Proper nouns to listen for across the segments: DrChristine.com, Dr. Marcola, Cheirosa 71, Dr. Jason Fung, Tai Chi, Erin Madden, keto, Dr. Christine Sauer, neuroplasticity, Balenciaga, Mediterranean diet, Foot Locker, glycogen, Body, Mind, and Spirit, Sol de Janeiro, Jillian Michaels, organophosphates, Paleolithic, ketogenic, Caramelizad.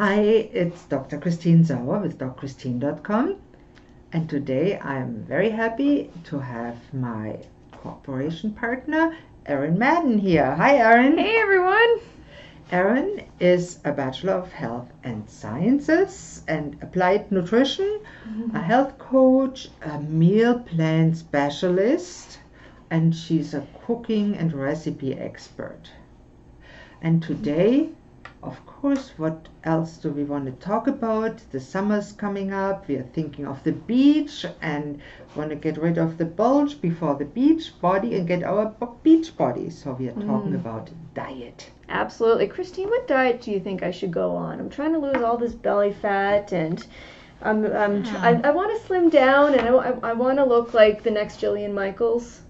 Hi, it's Dr. Christine Sauer with DrChristine.com, and today I'm very happy to have my cooperation partner Erin Madden here. Hi Erin. Hey everyone. Erin is a Bachelor of Health and Sciences and Applied Nutrition, a health coach, a meal plan specialist, and she's a cooking and recipe expert. And today, of course, what else do we want to talk about? The summer's coming up, we are thinking of the beach and want to get rid of the bulge before the beach body and get our beach body. So we are talking about diet. Absolutely. Christine, what diet do you think I should go on? I'm trying to lose all this belly fat and I want to slim down and I want to look like the next Jillian Michaels.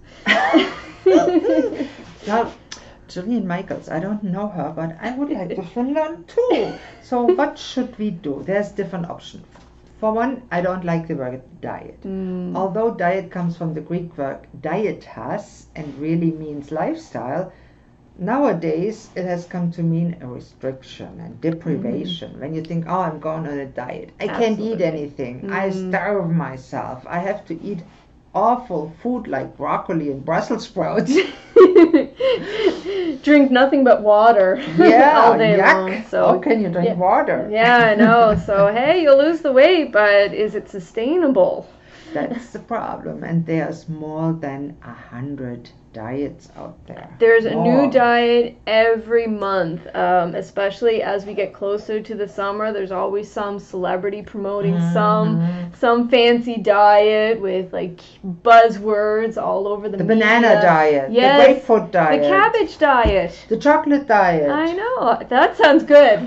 Well, Jillian Michaels, I don't know her, but I would like to slim down too. So what should we do? There's different options. For one, I don't like the word diet. Although diet comes from the Greek word dietas and really means lifestyle, nowadays it has come to mean a restriction and deprivation. When you think, oh, I'm going on a diet. I can't eat anything. I starve myself. I have to eat awful food like broccoli and Brussels sprouts. Drink nothing but water. Yeah, all day long. So how can you drink water? Yeah, I know. So hey, you'll lose the weight, but is it sustainable? That's the problem. And there's more than 100 diets out there. There's a new diet every month, especially as we get closer to the summer. There's always some celebrity promoting some fancy diet with like buzzwords all over the media. Banana diet, the grapefruit diet, the cabbage diet, the chocolate diet. I know, that sounds good.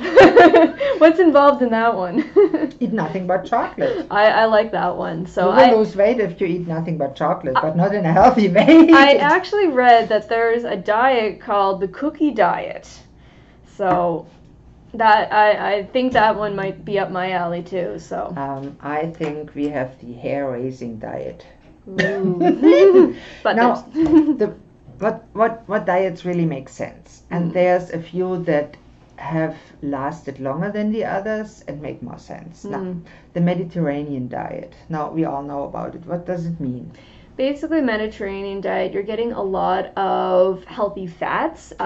What's involved in that one? Eat nothing but chocolate. I like that one. So you will lose weight if you eat nothing but chocolate, but not in a healthy way. I actually read that there's a diet called the cookie diet, so that I think that one might be up my alley too. So I think we have the hair-raising diet. But now, what diets really make sense, and there's a few that have lasted longer than the others and make more sense. Now, the Mediterranean diet. Now we all know about it. What does it mean? Basically, Mediterranean diet, you're getting a lot of healthy fats. It's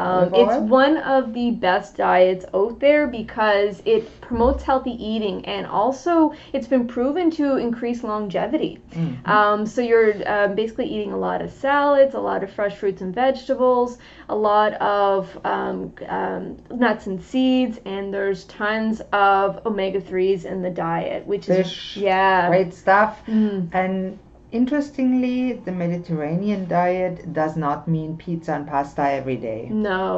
one of the best diets out there because it promotes healthy eating, and also it's been proven to increase longevity. So you're basically eating a lot of salads, a lot of fresh fruits and vegetables, a lot of nuts and seeds, and there's tons of omega-3s in the diet, which Fish, is great stuff. And interestingly, the Mediterranean diet does not mean pizza and pasta every day. No.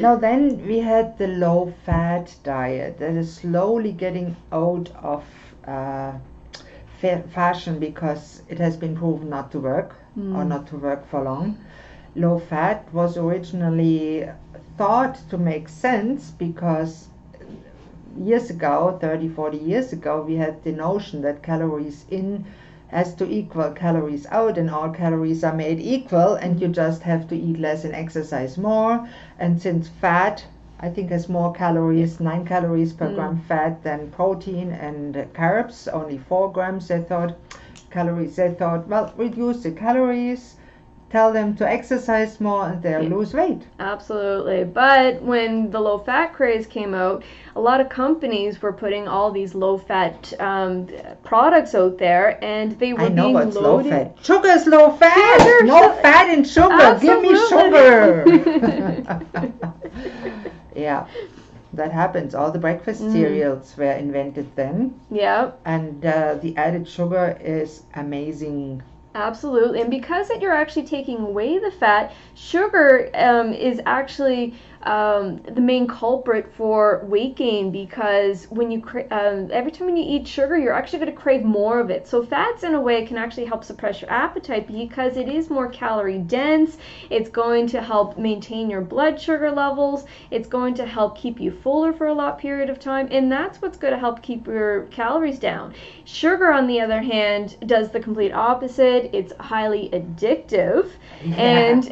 Now then we had the low-fat diet that is slowly getting out of fashion because it has been proven not to work or not to work for long. Low-fat was originally thought to make sense because years ago, 30, 40 years ago, we had the notion that calories in has to equal calories out and all calories are made equal and you just have to eat less and exercise more. And since fat, I think, has more calories, 9 calories per gram fat than protein and carbs, only 4 grams, they thought, well, reduce the calories, tell them to exercise more, and they'll lose weight. Absolutely. But when the low-fat craze came out, a lot of companies were putting all these low-fat products out there, and they were low-fat. Sugar's low-fat! Sugar. No fat in sugar! Absolutely. Give me sugar! That happens. All the breakfast cereals were invented then. And the added sugar is amazing. Absolutely, and because that you're actually taking away the fat, sugar is actually the main culprit for weight gain, because when you every time when you eat sugar, you're actually going to crave more of it. So fats, in a way, can actually help suppress your appetite because it is more calorie dense. It's going to help maintain your blood sugar levels. It's going to help keep you fuller for a long period of time, and that's what's going to help keep your calories down. Sugar, on the other hand, does the complete opposite. It's highly addictive, and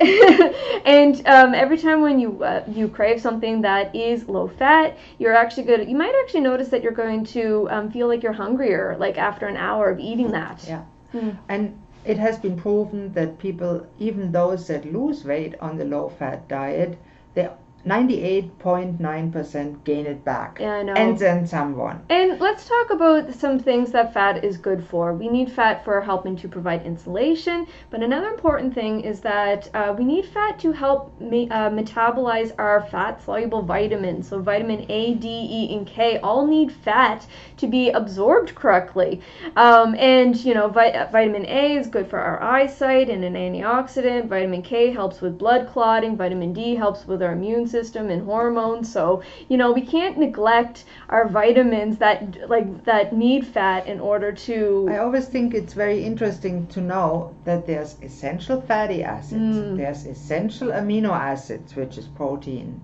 every time when you you crave something that is low fat, you might actually notice that you're going to feel like you're hungrier, like after an hour of eating that. Yeah. Mm. And it has been proven that people, even those that lose weight on the low fat diet, they 98.9% gain it back. Yeah, I know. And then someone. And let's talk about some things that fat is good for. We need fat for helping to provide insulation, but another important thing is that we need fat to help metabolize our fat-soluble vitamins. So vitamin A, D, E, and K all need fat to be absorbed correctly. Vitamin A is good for our eyesight and an antioxidant. Vitamin K helps with blood clotting. Vitamin D helps with our immune system and hormones. So, we can't neglect our vitamins that need fat in order to... I always think it's very interesting to know that there's essential fatty acids, there's essential amino acids, which is protein,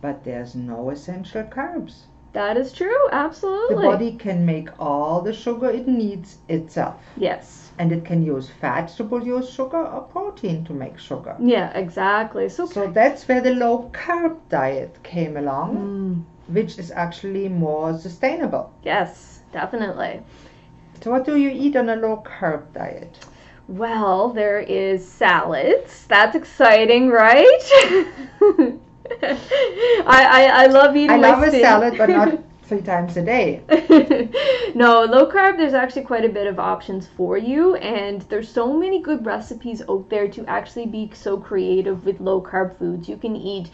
but there's no essential carbs. That is true, absolutely. The body can make all the sugar it needs itself. Yes. And it can use fat to produce sugar or protein to make sugar. Yeah, exactly. So that's where the low-carb diet came along, which is actually more sustainable. Yes, definitely. So what do you eat on a low-carb diet? Well, there is salads. That's exciting, right? I love eating. I love a salad, but not 3 times a day. No, low carb, there's actually quite a bit of options for you, and there's so many good recipes out there to actually be so creative with low carb foods. You can eat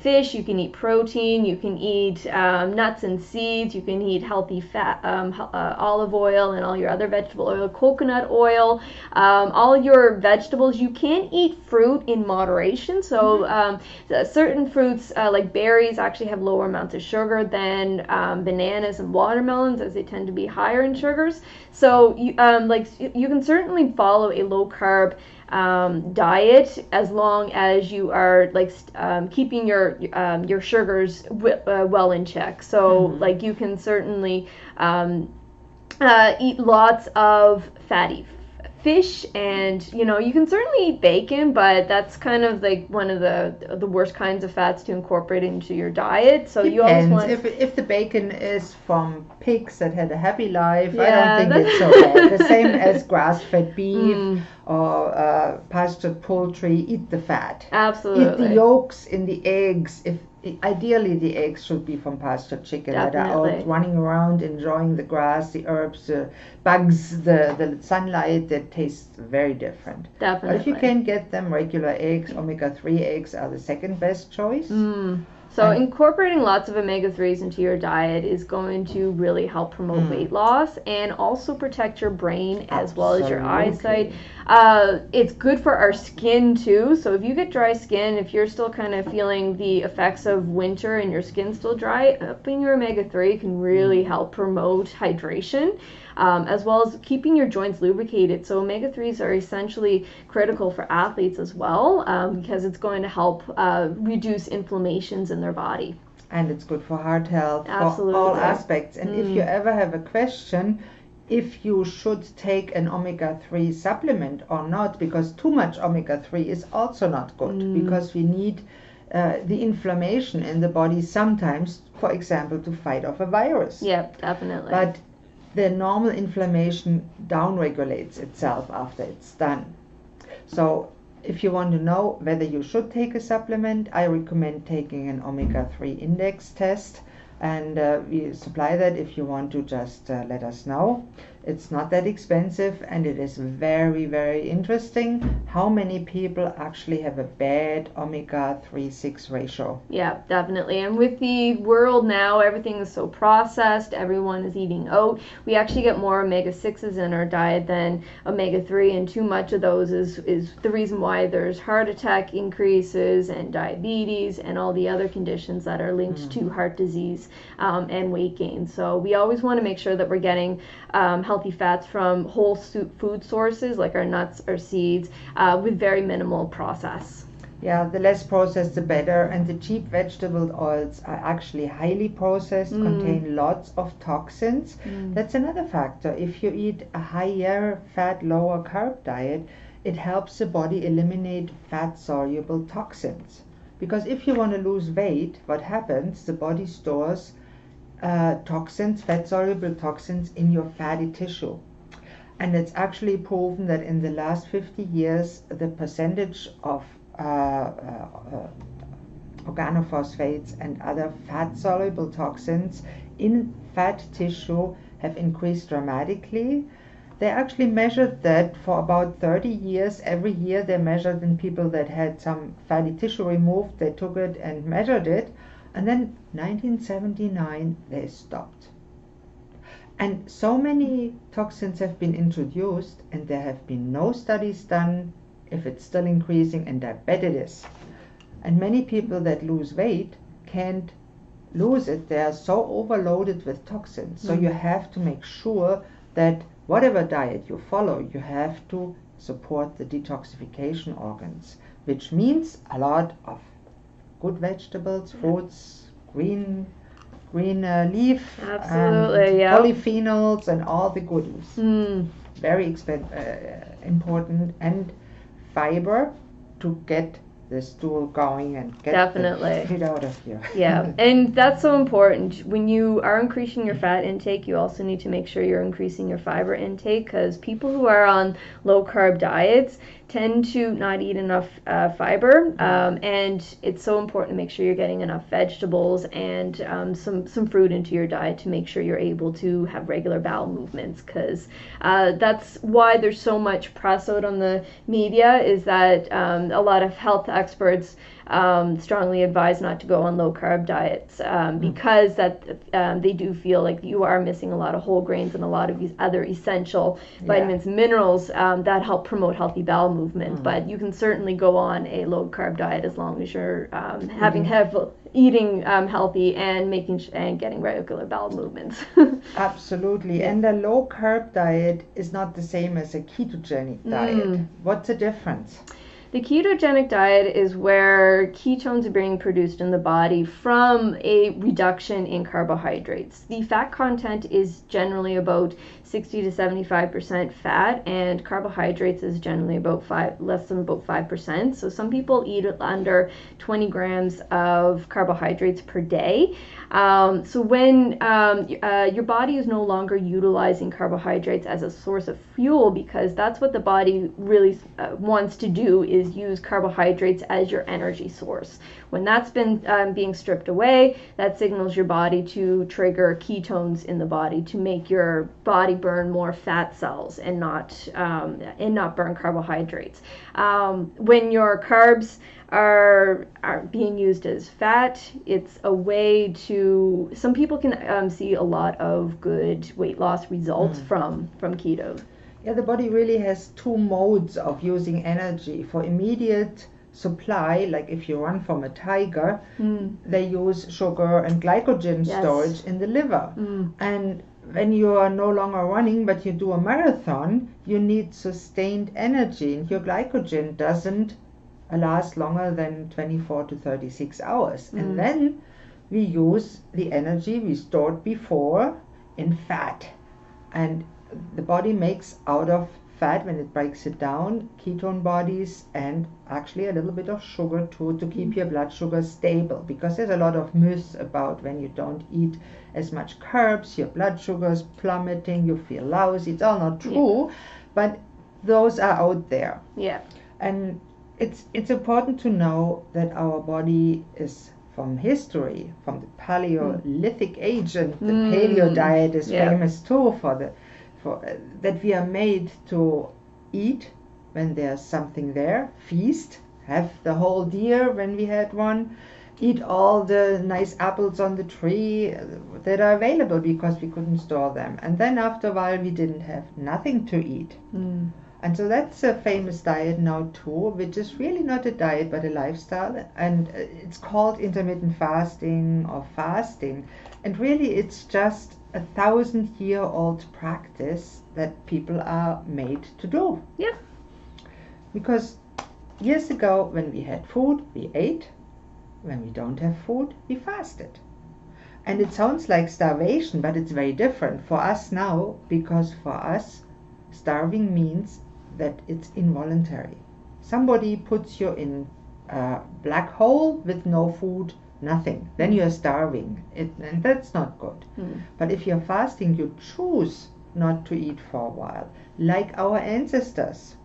fish, you can eat protein, you can eat nuts and seeds, you can eat healthy fat, olive oil and all your other vegetable oil, coconut oil, all your vegetables. You can eat fruit in moderation, so certain fruits like berries actually have lower amounts of sugar than bananas and watermelons, as they tend to be higher in sugars. So you can certainly follow a low carb diet as long as you are keeping your sugars well in check. So you can certainly eat lots of fatty fish, and you can certainly eat bacon, but that's kind of like one of the worst kinds of fats to incorporate into your diet. So depends. You always want, if the bacon is from pigs that had a happy life, yeah, I don't think it's so bad. The same as grass-fed beef or pastured poultry, eat the fat. Absolutely. Eat the yolks in the eggs. Ideally, the eggs should be from pastured chicken that are out running around, enjoying the grass, the herbs, the bugs, the sunlight. That tastes very different. Definitely. But if you can get them, regular eggs, omega-3 eggs are the second best choice. So incorporating lots of omega-3s into your diet is going to really help promote weight loss and also protect your brain as well as your eyesight. It's good for our skin too. So if you get dry skin, if you're still kind of feeling the effects of winter and your skin's still dry, upping your omega-3 can really help promote hydration, as well as keeping your joints lubricated. So omega-3s are essentially critical for athletes as well, because it's going to help reduce inflammations in their body. And it's good for heart health, for all aspects. And if you ever have a question, if you should take an omega-3 supplement or not, because too much omega-3 is also not good, because we need the inflammation in the body sometimes, for example, to fight off a virus. Yeah, definitely. But the normal inflammation downregulates itself after it's done. So if you want to know whether you should take a supplement, I recommend taking an omega-3 index test, and we supply that. If you want to, just let us know. It's not that expensive, and it is very, very interesting how many people actually have a bad omega-3-6 ratio. Yeah, definitely. And with the world now, everything is so processed, everyone is eating oat. We actually get more omega-6s in our diet than omega-3, and too much of those is the reason why there's heart attack increases and diabetes and all the other conditions that are linked to heart disease and weight gain. So we always want to make sure that we're getting healthy fats from whole food sources like our nuts or seeds, with very minimal process. Yeah, the less processed the better, and the cheap vegetable oils are actually highly processed, contain lots of toxins. That's another factor. If you eat a higher fat, lower carb diet, it helps the body eliminate fat soluble toxins. Because if you want to lose weight, what happens, the body stores toxins, fat-soluble toxins, in your fatty tissue. And it's actually proven that in the last 50 years, the percentage of organophosphates and other fat-soluble toxins in fat tissue have increased dramatically. They actually measured that for about 30 years. Every year they measured in people that had some fatty tissue removed, they took it and measured it. And then 1979, they stopped. And so many toxins have been introduced and there have been no studies done if it's still increasing, and I bet it is. And many people that lose weight can't lose it. They are so overloaded with toxins. So you have to make sure that whatever diet you follow, you have to support the detoxification organs, which means a lot of good vegetables, fruits, green leaf, polyphenols, and all the goodies. Very important, and fiber to get the stool going and get the shit out of you. Yeah, and that's so important. When you are increasing your fat intake, you also need to make sure you're increasing your fiber intake, because people who are on low-carb diets tend to not eat enough fiber, and it's so important to make sure you're getting enough vegetables and some fruit into your diet to make sure you're able to have regular bowel movements, because that's why there's so much press out on the media, is that a lot of health experts strongly advise not to go on low-carb diets because that they do feel like you are missing a lot of whole grains and a lot of these other essential vitamins, minerals that help promote healthy bowel movement. But you can certainly go on a low-carb diet as long as you're eating healthy and getting regular bowel movements. Absolutely, and a low-carb diet is not the same as a ketogenic diet. What's the difference? The ketogenic diet is where ketones are being produced in the body from a reduction in carbohydrates. The fat content is generally about 60 to 75% fat, and carbohydrates is generally about less than about 5%. So some people eat under 20 grams of carbohydrates per day. So when your body is no longer utilizing carbohydrates as a source of fuel, because that's what the body really wants to do, is use carbohydrates as your energy source. When that's been being stripped away, that signals your body to trigger ketones in the body to make your body burn more fat cells and not burn carbohydrates. When your carbs are being used as fat, it's a way to, some people can see a lot of good weight loss results from keto. Yeah, the body really has two modes of using energy. For immediate supply, like if you run from a tiger, they use sugar and glycogen storage in the liver. And when you are no longer running, but you do a marathon, you need sustained energy, and your glycogen doesn't last longer than 24 to 36 hours. And then we use the energy we stored before in fat. And the body makes out of fat, when it breaks it down, ketone bodies, and actually a little bit of sugar too, to keep your blood sugar stable, because there's a lot of myths about when you don't eat as much carbs, your blood sugar is plummeting, you feel lousy. It's all not true, but those are out there. Yeah. And it's important to know that our body is, from history, from the Paleolithic age, and the paleo diet is famous too for the that we are made to eat when there's something there, feast, have the whole deer when we had one, eat all the nice apples on the tree that are available because we couldn't store them. And then after a while we didn't have nothing to eat. And so that's a famous diet now too, which is really not a diet but a lifestyle, and it's called intermittent fasting or fasting. And really it's just a 1,000-year-old practice that people are made to do. Yeah. Because years ago, when we had food, we ate. When we don't have food, we fasted. And it sounds like starvation, but it's very different for us now, because for us, starving means that it's involuntary. Somebody puts you in black hole with no food, nothing. Then you're starving, and that's not good. Mm. But if you're fasting, you choose not to eat for a while, like our ancestors.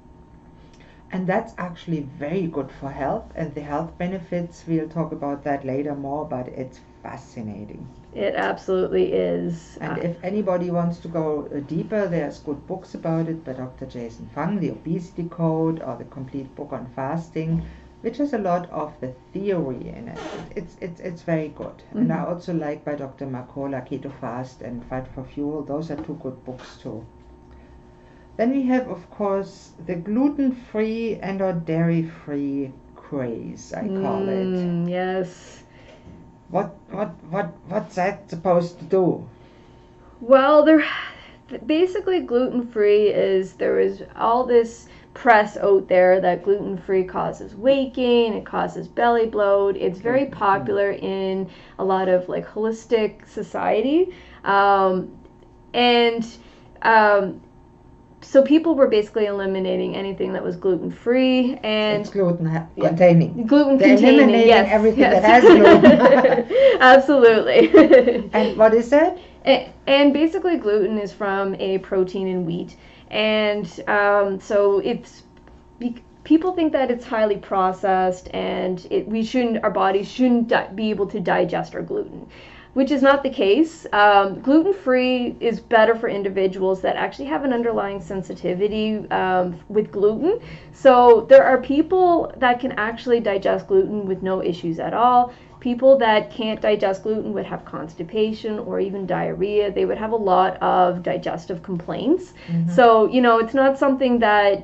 And that's actually very good for health, and the health benefits, we'll talk about that later more, but it's fascinating. It absolutely is. And if anybody wants to go deeper, there's good books about it by Dr. Jason Fung, The Obesity Code, or The Complete Book on Fasting, which has a lot of the theory in it. It's very good. Mm-hmm. And I also like by Dr. Marcola, Keto Fast and Fight for Fuel. Those are two good books too. Then we have, of course, the gluten-free and or dairy-free craze, I call it. Yes. What's that supposed to do? Well, basically gluten-free is, there is all this press out there that gluten-free causes weight gain, it causes belly bloat. It's very popular in a lot of like holistic society. So people were basically eliminating anything that was gluten-free and it's gluten-containing. Gluten-containing, yes. Everything that has gluten. Absolutely. And what is that? And basically, gluten is from a protein in wheat, and so it's. People think that it's highly processed, and our bodies shouldn't be able to digest our gluten, which is not the case. Gluten-free is better for individuals that actually have an underlying sensitivity with gluten. So there are people that can actually digest gluten with no issues at all. People that can't digest gluten would have constipation or even diarrhea. They would have a lot of digestive complaints. Mm-hmm. So, you know, it's not something that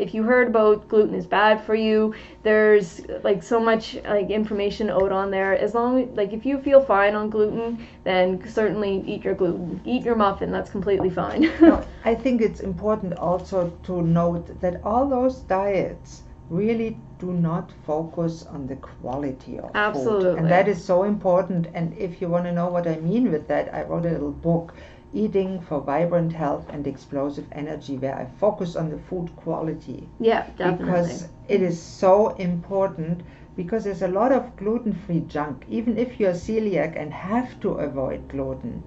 if you heard about gluten is bad for you, there's like so much like information out on there. As long like if you feel fine on gluten, then certainly eat your gluten, eat your muffin. That's completely fine. No, I think it's important also to note that all those diets really do not focus on the quality of food. And that is so important. And if you want to know what I mean with that, I wrote a little book, Eating for Vibrant Health and Explosive Energy, where I focus on the food quality. Yeah, definitely. Because it is so important, because there's a lot of gluten-free junk. Even if you're celiac and have to avoid gluten,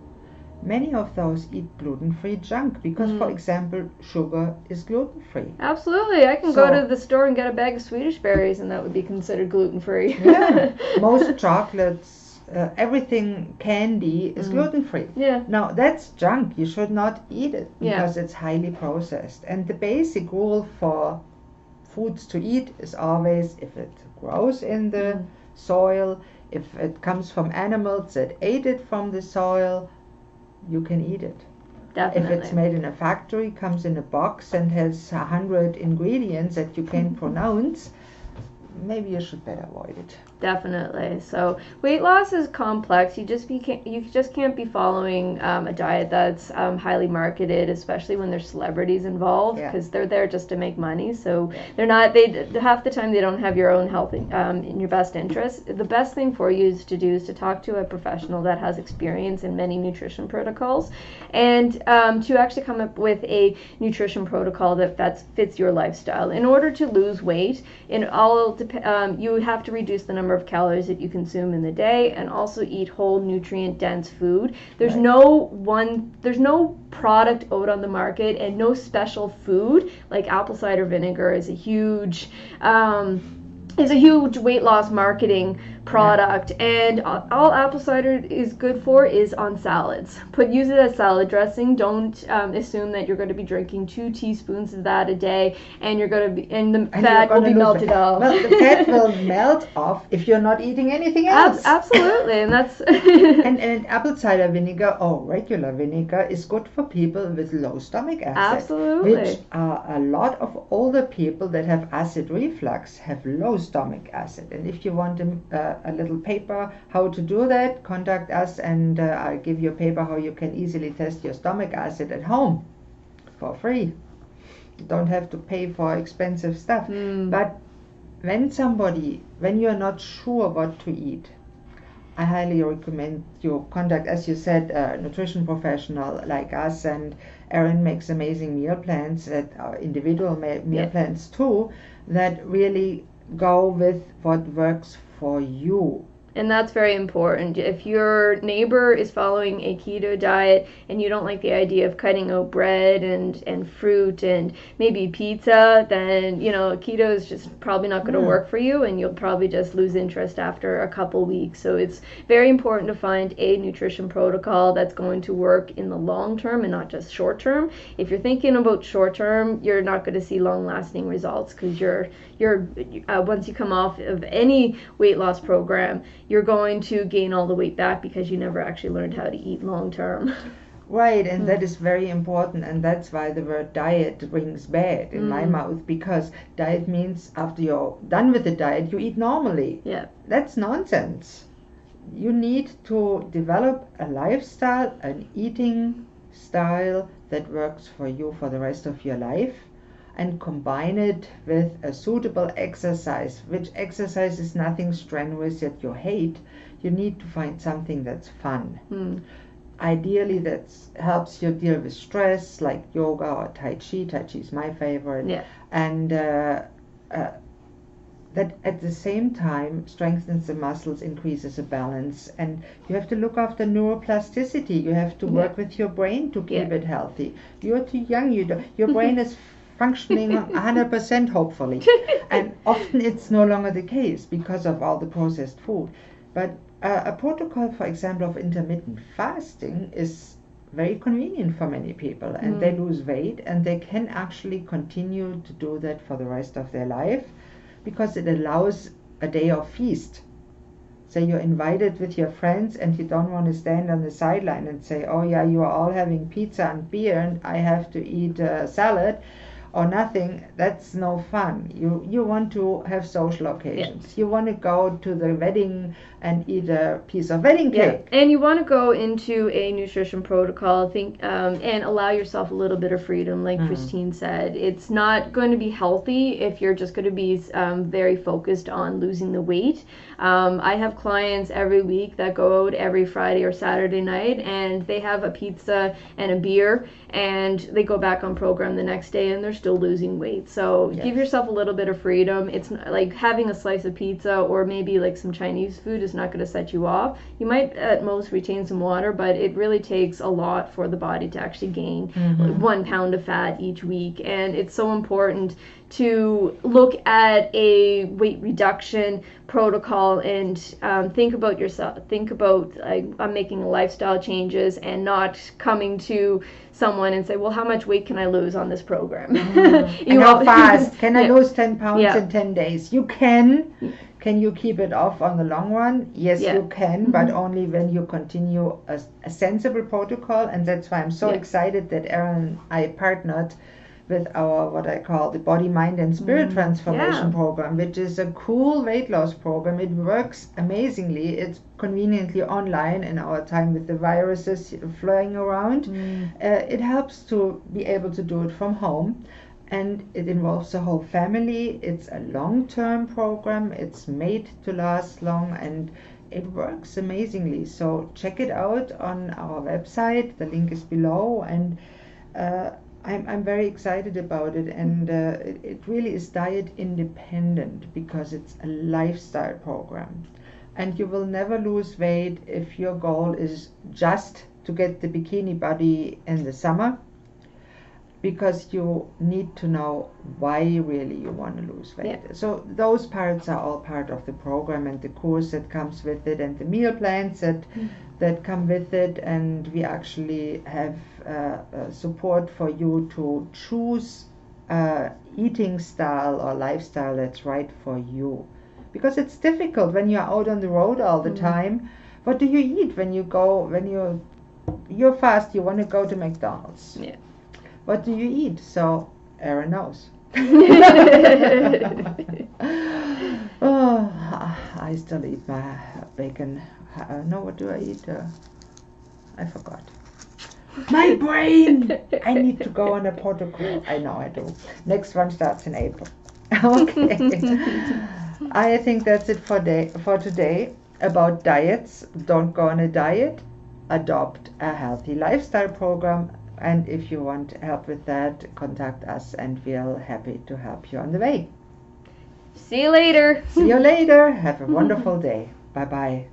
many of those eat gluten-free junk because, for example, sugar is gluten-free. Absolutely. I can go to the store and get a bag of Swedish berries and that would be considered gluten-free. Yeah. Most chocolates, everything, candy is gluten-free. Yeah. Now, that's junk. You should not eat it because it's highly processed. And the basic rule for foods to eat is always if it grows in the soil, if it comes from animals that ate it from the soil, you can eat it. Definitely. If it's made in a factory, comes in a box and has 100 ingredients that you can't pronounce, maybe you should better avoid it. Definitely. So weight loss is complex. You just can't be following a diet that's highly marketed, especially when there's celebrities involved, because they're there just to make money. So they're not. Half the time they don't have your own health in your best interest. The best thing for you is to talk to a professional that has experience in many nutrition protocols, and to actually come up with a nutrition protocol that fits your lifestyle. In order to lose weight, you have to reduce the number of calories that you consume in the day, and also eat whole nutrient dense food. There's no product out on the market, and no special food like apple cider vinegar is a huge weight loss marketing product. And all apple cider is good for is on salads. Use it as salad dressing. Don't assume that you're going to be drinking 2 teaspoons of that a day, and you're going to be and fat will be melted off. Well, the fat will melt off if you're not eating anything else. Absolutely, and that's and apple cider vinegar or regular vinegar is good for people with low stomach acid. Absolutely, which are a lot of older people that have acid reflux have low stomach acid, and if you want them. A little paper how to do that, contact us and I'll give you a paper how you can easily test your stomach acid at home for free. You don't have to pay for expensive stuff. But when you're not sure what to eat, I highly recommend you contact, as you said, a nutrition professional like us. And Erin makes amazing meal plans, individual meal plans too, that really go with what works for you. And that's very important. If your neighbor is following a keto diet and you don't like the idea of cutting out bread and fruit and maybe pizza, then, you know, keto is just probably not going to work for you, and you'll probably just lose interest after a couple weeks. So it's very important to find a nutrition protocol that's going to work in the long term and not just short term. If you're thinking about short term, you're not going to see long lasting results, because you're once you come off of any weight loss program, you're going to gain all the weight back because you never actually learned how to eat long term. Right, and that is very important, and that's why the word diet rings bad in my mouth, because diet means after you're done with the diet, you eat normally. Yeah. That's nonsense. You need to develop a lifestyle, an eating style that works for you for the rest of your life, and combine it with a suitable exercise, which exercise is nothing strenuous that you hate. You need to find something that's fun. Ideally, that helps you deal with stress, like yoga or Tai Chi. Tai Chi is my favorite. Yeah. And that at the same time strengthens the muscles, increases the balance, and you have to look after neuroplasticity. You have to work with your brain to keep it healthy. You're too young. Your brain is functioning 100% hopefully, and often it's no longer the case because of all the processed food. But a protocol, for example, of intermittent fasting is very convenient for many people, and they lose weight, and they can actually continue to do that for the rest of their life, because it allows a day of feast. So you're invited with your friends, and you don't want to stand on the sideline and say, oh yeah, you are all having pizza and beer and I have to eat salad or nothing. That's no fun. You want to have social occasions. You want to go to the wedding and eat a piece of wedding cake. And you want to go into a nutrition protocol, and allow yourself a little bit of freedom, like Christine said. It's not going to be healthy if you're just going to be very focused on losing the weight. I have clients every week that go out every Friday or Saturday night, and they have a pizza and a beer, and they go back on program the next day, and they're still losing weight. So give yourself a little bit of freedom. It's like having a slice of pizza or maybe like some Chinese food is not going to set you off. You might at most retain some water, but it really takes a lot for the body to actually gain 1 pound of fat each week. And it's so important to look at a weight reduction protocol and think about yourself. Think about, like, I'm making lifestyle changes, and not coming to someone and say, well, how much weight can I lose on this program? And how fast? Can I lose 10 pounds in 10 days? You can. Can you keep it off on the long run? Yes, you can, but only when you continue a sensible protocol. And that's why I'm so excited that Erin and I partnered with our, what I call, the Body, Mind, and Spirit Transformation Program, which is a cool weight loss program. It works amazingly. It's conveniently online in our time with the viruses flying around. It helps to be able to do it from home. And it involves the whole family. It's a long-term program. It's made to last long, and it works amazingly. So check it out on our website. The link is below, and I'm very excited about it. And it really is diet independent, because it's a lifestyle program. And you will never lose weight if your goal is just to get the bikini body in the summer, because you need to know why really you want to lose weight. So those parts are all part of the program, and the course that comes with it, and the meal plans that come with it. And we actually have support for you to choose eating style or lifestyle that's right for you, because it's difficult when you're out on the road all the time. What do you eat when you go, when you're fast, you want to go to McDonald's? What do you eat? So Erin knows. I still eat my bacon. No, what do I eat? I forgot. My brain! I need to go on a protocol. I know I do. Next one starts in April. Okay. I think that's it for today about diets. Don't go on a diet. Adopt a healthy lifestyle program. And if you want help with that, contact us, and we'll happy to help you on the way. See you later. See you later. Have a wonderful day. Bye-bye.